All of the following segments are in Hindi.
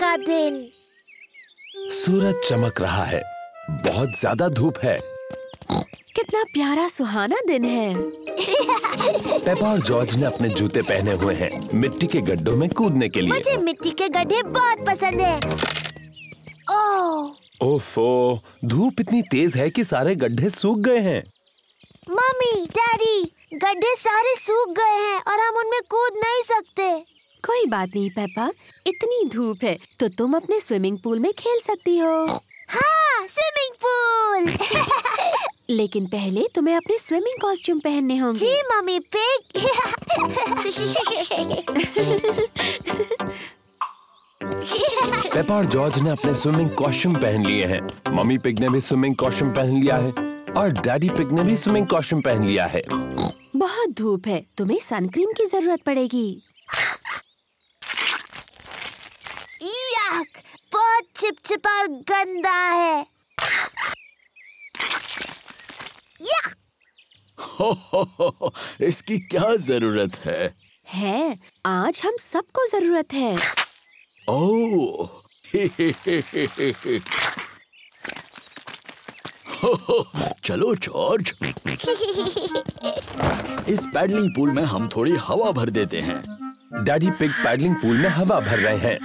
का दिन। सूरज चमक रहा है, बहुत ज्यादा धूप है। कितना प्यारा सुहाना दिन है। पेपा और जॉर्ज ने अपने जूते पहने हुए हैं मिट्टी के गड्ढों में कूदने के लिए। मुझे मिट्टी के गड्ढे बहुत पसंद है। ओफो, धूप इतनी तेज है कि सारे गड्ढे सूख गए हैं। मम्मी, डैडी, गड्ढे सारे सूख गए हैं और हम उनमें कूद नहीं सकते। कोई बात नहीं पेपा, इतनी धूप है तो तुम अपने स्विमिंग पूल में खेल सकती हो। हाँ, स्विमिंग पूल। लेकिन पहले तुम्हें अपने स्विमिंग कॉस्ट्यूम पहनने होंगे। जी मम्मी पिग। पेपा और जॉर्ज ने अपने स्विमिंग कॉस्ट्यूम पहन लिए हैं। मम्मी पिग ने भी स्विमिंग कॉस्ट्यूम पहन लिया है और डैडी पिग ने भी स्विमिंग कॉस्ट्यूम पहन लिया है। बहुत धूप है, तुम्हें सनक्रीम की जरूरत पड़ेगी। याक, बहुत चिपचिपा और गंदा है। हो, इसकी क्या जरूरत है? है, आज हम सबको जरूरत है। ओह, चलो जॉर्ज, इस पैडलिंग पूल में हम थोड़ी हवा भर देते हैं। डैडी पिग पैडलिंग पूल में हवा भर रहे हैं।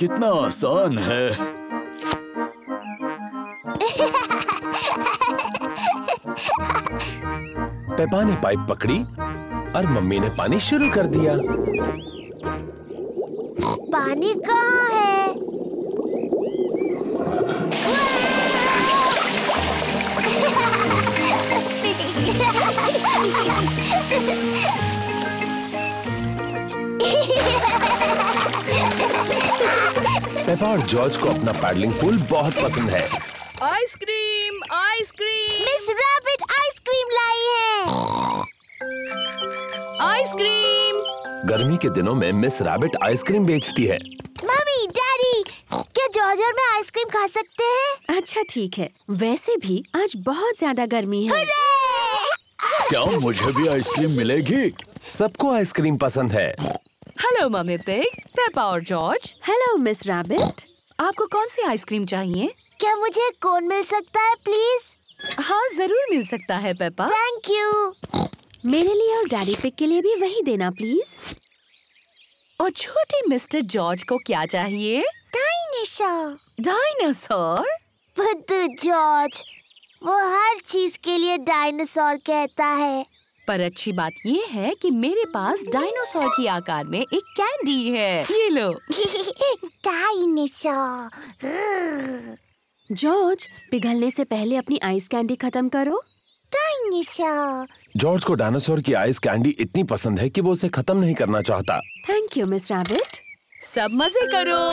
कितना आसान है। पेपा ने पाइप पकड़ी और मम्मी ने पानी शुरू कर दिया। पानी कहाँ है? पेपा और जॉर्ज को अपना पैडलिंग पूल बहुत पसंद है। Ice cream, ice cream. Miss Rabbit ice cream लाई है। आइसक्रीम। गर्मी के दिनों में मिस रैबिट आइसक्रीम बेचती है। मम्मी, डैडी, क्या जॉर्ज और मैं आइसक्रीम खा सकते हैं? अच्छा ठीक है, वैसे भी आज बहुत ज्यादा गर्मी है। क्या मुझे भी आइसक्रीम मिलेगी? सबको आइसक्रीम पसंद है। हेलो मम्मी पिग, पेपा और जॉर्ज। हेलो मिस रैबिट, आपको कौन सी आइसक्रीम चाहिए? क्या मुझे कोन मिल सकता है प्लीज? हाँ जरूर मिल सकता है पेपा। Thank you. मेरे लिए और डैडी पिग के लिए भी वही देना प्लीज। और छोटे मिस्टर जॉर्ज को क्या चाहिए? डायनासोर। डायनासोर? बुद्धू जॉर्ज, वो हर चीज के लिए डायनासोर कहता है। पर अच्छी बात ये है कि मेरे पास डायनासोर की आकार में एक कैंडी है, ये लो। डायनासोर। जॉर्ज, पिघलने से पहले अपनी आइस कैंडी खत्म करो। डायनासोर। जॉर्ज को डायनासोर की आइस कैंडी इतनी पसंद है कि वो उसे खत्म नहीं करना चाहता। थैंक यू मिस रैबिट, सब मजे करो।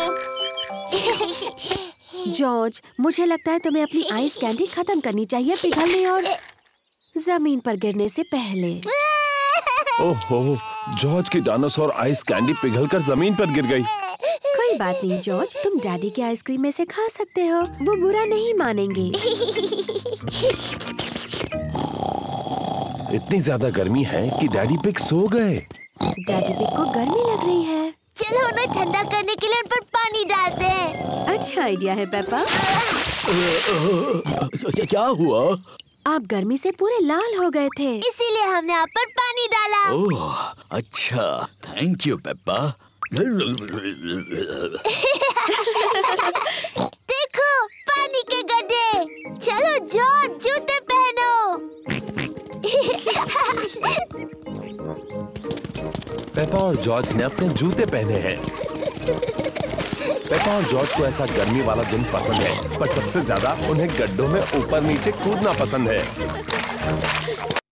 जॉर्ज, मुझे लगता है तुम्हें अपनी आइस कैंडी खत्म करनी चाहिए पिघलने और जमीन पर गिरने से पहले। ओहो, जॉर्ज की डायनासोर आइस कैंडी पिघलकर जमीन पर गिर गई। कोई बात नहीं जॉर्ज, तुम डैडी की आइसक्रीम में से खा सकते हो, वो बुरा नहीं मानेंगे। इतनी ज्यादा गर्मी है कि डैडी पिग सो गए। डैडी पिग को गर्मी लग रही है। चलो उन्हें ठंडा करने के लिए उन पर पानी डालते हैं। अच्छा आइडिया है पेपा। क्या हुआ? आप गर्मी से पूरे लाल हो गए थे, इसीलिए हमने आप पर पानी डाला। ओह अच्छा, थैंक यू पेपा। देखो पानी के गड्ढे। चलो जॉर्ज, जूते पहनो। पेपा और जॉर्ज ने अपने जूते पहने हैं। पेपा और जॉर्ज को ऐसा गर्मी वाला दिन पसंद है, पर सबसे ज्यादा उन्हें गड्ढों में ऊपर नीचे कूदना पसंद है।